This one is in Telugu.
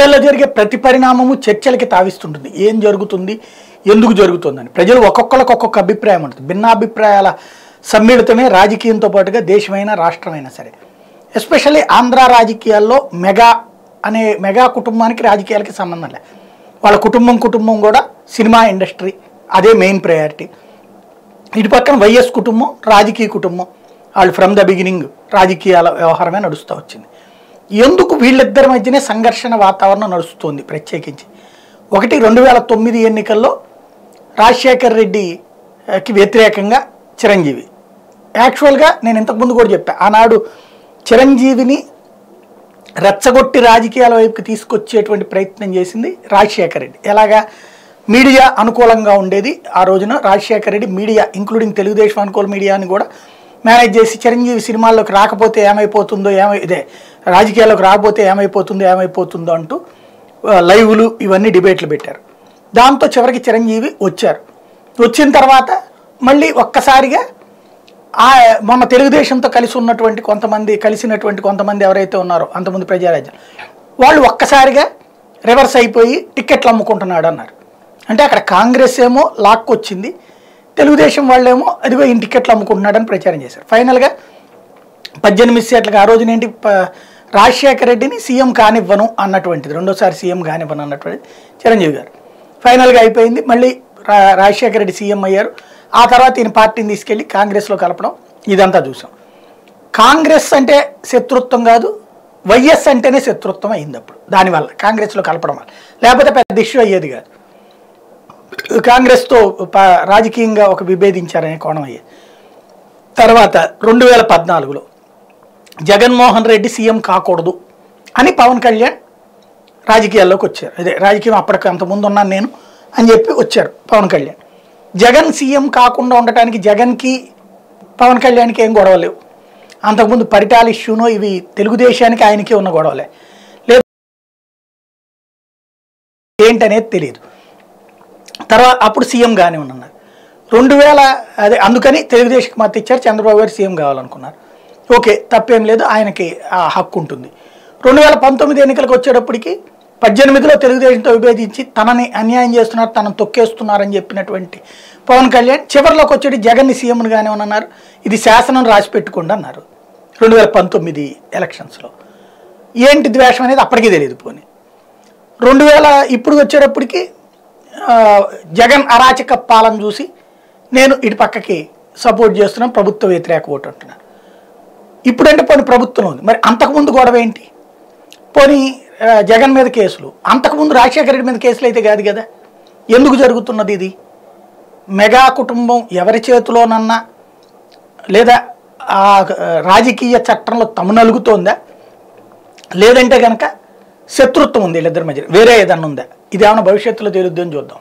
రాజకీయాల్లో జరిగే ప్రతి పరిణామము చర్చలకు తావిస్తుంటుంది. ఏం జరుగుతుంది, ఎందుకు జరుగుతుందని ప్రజలు ఒక్కొక్కరికి ఒక్కొక్క అభిప్రాయం ఉంటుంది. భిన్నాభిప్రాయాల సమ్మిళితమే రాజకీయంతో పాటుగా దేశమైనా రాష్ట్రమైనా సరే. ఎస్పెషల్లీ ఆంధ్ర రాజకీయాల్లో మెగా కుటుంబానికి రాజకీయాలకి సంబంధం లేదు. వాళ్ళ కుటుంబం కూడా సినిమా ఇండస్ట్రీ, అదే మెయిన్ ప్రయారిటీ. ఇటు పక్కన వైఎస్ కుటుంబం రాజకీయ కుటుంబం, వాళ్ళు ఫ్రమ్ ద బిగినింగ్ రాజకీయాల వ్యవహారమే నడుస్తూ వచ్చింది. ఎందుకు వీళ్ళిద్దరి మధ్యనే సంఘర్షణ వాతావరణం నడుస్తుంది? ప్రత్యేకించి 2009 ఎన్నికల్లో రాజశేఖర్ రెడ్డికి వ్యతిరేకంగా చిరంజీవి, యాక్చువల్గా నేను ఇంతకుముందు కూడా చెప్పా, ఆనాడు చిరంజీవిని రెచ్చగొట్టి రాజకీయాల వైపుకి తీసుకొచ్చేటువంటి ప్రయత్నం చేసింది రాజశేఖర్ రెడ్డి. ఎలాగా? మీడియా అనుకూలంగా ఉండేది ఆ రోజున. రాజశేఖర్ రెడ్డి మీడియా ఇంక్లూడింగ్ తెలుగుదేశం అనుకూల మీడియాని కూడా మేనేజ్ చేసి చిరంజీవి సినిమాల్లోకి రాకపోతే ఏమైపోతుందో, రాజకీయాల్లోకి రాకపోతే ఏమైపోతుందో అంటూ లైవ్లు ఇవన్నీ డిబేట్లు పెట్టారు. దాంతో చివరికి చిరంజీవి వచ్చారు. వచ్చిన తర్వాత మళ్ళీ ఒక్కసారిగా మన తెలుగుదేశంతో కలిసినటువంటి కొంతమంది ఎవరైతే ఉన్నారో అంతమంది ప్రజారాజ్యం వాళ్ళు ఒక్కసారిగా రివర్స్ అయిపోయి టిక్కెట్లు అమ్ముకుంటున్నాడు అన్నారు. అంటే అక్కడ కాంగ్రెస్ ఏమో లాక్కొచ్చింది, తెలుగుదేశం వాళ్ళేమో అదిగో ఈ టిక్కెట్లు అమ్ముకుంటున్నాడని ప్రచారం చేశారు. ఫైనల్గా 18 సీట్లకు ఆ రోజున ఏంటి రాజశేఖర రెడ్డిని సీఎం కానివ్వను అన్నటువంటిది, రెండోసారి సీఎం కానివ్వను అన్నటువంటిది చిరంజీవి గారు. ఫైనల్గా అయిపోయింది, మళ్ళీ రాజశేఖర రెడ్డి సీఎం అయ్యారు. ఆ తర్వాత ఈయన పార్టీని తీసుకెళ్ళి కాంగ్రెస్లో కలపడం ఇదంతా చూసాం. కాంగ్రెస్ అంటే శత్రుత్వం కాదు, వైఎస్ అంటేనే శత్రుత్వం అయింది అప్పుడు. దానివల్ల కాంగ్రెస్లో కలపడం వల్ల, లేకపోతే పెద్ద ఇష్యూ అయ్యేది కాదు. కాంగ్రెస్తో రాజకీయంగా ఒక విభేదించారనే కోణం అయ్యేది. తర్వాత 2014లో జగన్మోహన్ రెడ్డి సీఎం కాకూడదు అని పవన్ కళ్యాణ్ రాజకీయాల్లోకి వచ్చారు. అదే రాజకీయం అప్పటికి అంతకుముందు ఉన్నాను నేను అని చెప్పి వచ్చారు పవన్ కళ్యాణ్. జగన్ సీఎం కాకుండా ఉండటానికి జగన్కి పవన్ కళ్యాణ్కి ఏం గొడవ లేవు. అంతకుముందు పరిటాల ఇష్యూనో ఇవి తెలుగుదేశానికి ఆయనకే ఉన్న గొడవలే, లేదు ఏంటనేది తెలియదు. తర్వాత అప్పుడు సీఎం గానే ఉన్నారు. అందుకని తెలుగుదేశంకి మద్దతు ఇచ్చారు, చంద్రబాబు గారు సీఎం కావాలనుకున్నారు. ఓకే, తప్పేం లేదు, ఆయనకి ఆ హక్కు ఉంటుంది. 2019 ఎన్నికలకు వచ్చేటప్పటికి 18లో తెలుగుదేశంతో విభేదించి తనని అన్యాయం చేస్తున్నారు, తనను తొక్కేస్తున్నారని చెప్పినటువంటి పవన్ కళ్యాణ్ చివరిలోకి వచ్చేటి జగన్ని సీఎంను కానివ్వనన్నారు. ఇది శాసనం రాసి పెట్టుకోండి అన్నారు 2019 ఎలక్షన్స్లో. ఏంటి ద్వేషం అనేది అప్పటికీ తెలియదు. పోనీ ఇప్పుడు వచ్చేటప్పటికి జగన్ అరాచక పాలన చూసి నేను ఇటు పక్కకి సపోర్ట్ చేస్తున్నాను, ప్రభుత్వ వ్యతిరేక ఓటు అంటున్నాను. ఇప్పుడంటే పోనీ ప్రభుత్వం ఉంది, మరి అంతకుముందు గొడవ ఏంటి? పోనీ జగన్ మీద కేసులు, అంతకుముందు రాజశేఖర రెడ్డి మీద కేసులు అయితే కాదు కదా. ఎందుకు జరుగుతున్నది ఇది? మెగా కుటుంబం ఎవరి చేతిలోనన్నా లేదా ఆ రాజకీయ చట్టంలో తమ నలుగుతోందా, లేదంటే కనుక శత్రుత్వం ఉంది వీళ్ళిద్దరి మధ్య, వేరే ఏదన్నా ఉందా? ఇదేమైనా భవిష్యత్తులో తేలుద్దని చూద్దాం.